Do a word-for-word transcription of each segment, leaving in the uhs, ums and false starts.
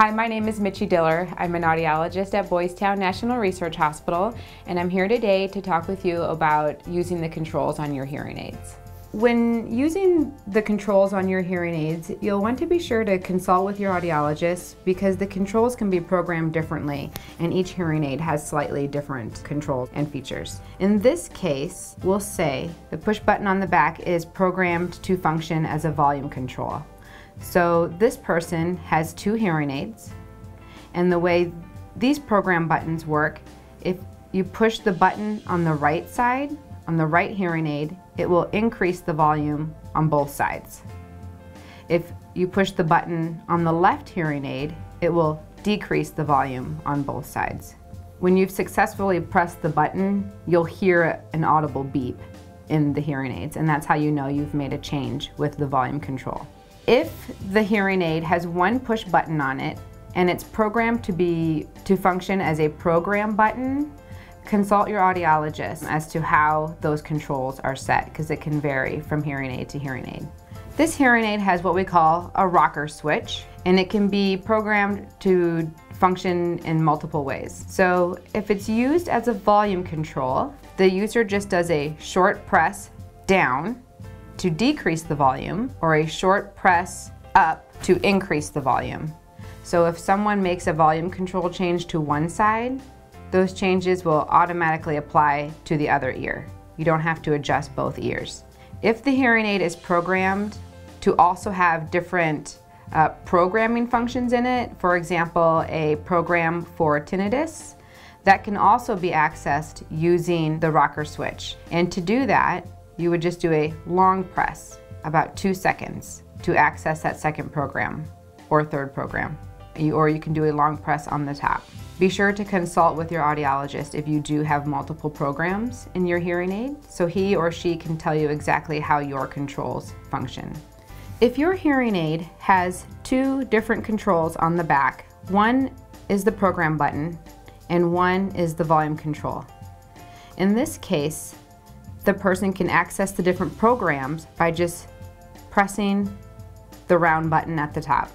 Hi, my name is Michi Diller. I'm an audiologist at Boys Town National Research Hospital, and I'm here today to talk with you about using the controls on your hearing aids. When using the controls on your hearing aids, you'll want to be sure to consult with your audiologist because the controls can be programmed differently and each hearing aid has slightly different controls and features. In this case, we'll say the push button on the back is programmed to function as a volume control. So this person has two hearing aids, and the way these program buttons work, if you push the button on the right side, on the right hearing aid, it will increase the volume on both sides. If you push the button on the left hearing aid, it will decrease the volume on both sides. When you've successfully pressed the button, you'll hear an audible beep in the hearing aids, and that's how you know you've made a change with the volume control. If the hearing aid has one push button on it, and it's programmed to be to function as a program button, consult your audiologist as to how those controls are set, because it can vary from hearing aid to hearing aid. This hearing aid has what we call a rocker switch, and it can be programmed to function in multiple ways. So if it's used as a volume control, the user just does a short press down to decrease the volume, or a short press up to increase the volume. So if someone makes a volume control change to one side, those changes will automatically apply to the other ear. You don't have to adjust both ears. If the hearing aid is programmed to also have different uh, programming functions in it, for example, a program for tinnitus, that can also be accessed using the rocker switch. And to do that, you would just do a long press, about two seconds, to access that second program or third program. You, or you can do a long press on the top. Be sure to consult with your audiologist if you do have multiple programs in your hearing aid, so he or she can tell you exactly how your controls function. If your hearing aid has two different controls on the back, one is the program button and one is the volume control. In this case, the person can access the different programs by just pressing the round button at the top.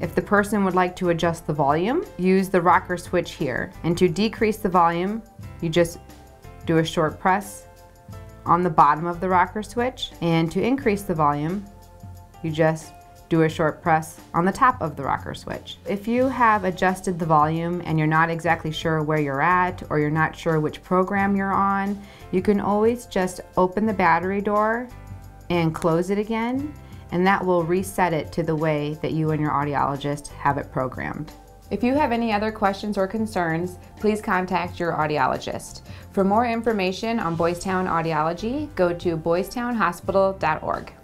If the person would like to adjust the volume, use the rocker switch here. And to decrease the volume, you just do a short press on the bottom of the rocker switch. And to increase the volume, you just do a short press on the top of the rocker switch. If you have adjusted the volume and you're not exactly sure where you're at, or you're not sure which program you're on, you can always just open the battery door and close it again, and that will reset it to the way that you and your audiologist have it programmed. If you have any other questions or concerns, please contact your audiologist. For more information on Boys Town Audiology, go to boys town hospital dot org.